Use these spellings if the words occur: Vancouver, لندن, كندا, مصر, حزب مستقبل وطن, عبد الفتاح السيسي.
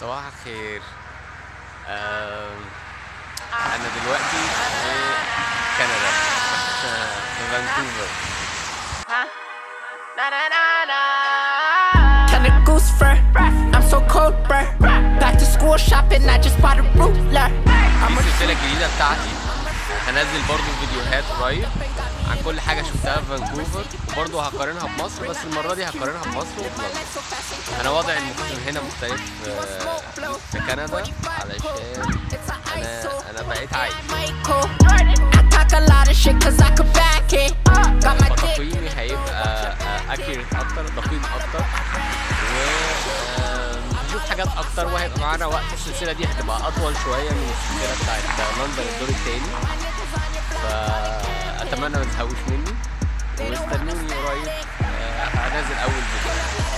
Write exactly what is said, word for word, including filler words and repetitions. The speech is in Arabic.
صباح الخير. أنا دلوقتي في كندا في فانكوفر. دي السلسلة الجديدة بتاعتي، هنزل برضه فيديوهات قريب عن كل حاجة شفتها في فانكوفر، وبرضه هقارنها بمصر، بس المرة دي هقارنها بمصر وفي لندن. أنا وضع المقيم هنا مختلف في كندا علشان أنا أنا بقيت عايش. تقييمي هيبقى أكيوريت أكتر، دقيق أكتر، ونشوف حاجات أكتر، وهيبقى معانا وقت. السلسلة دي هتبقى أطول شوية من السلسلة بتاعت لندن الدور التاني، فأتمنى ما تزهقوش مني واستنوني قريب. هنزل أول فيديو.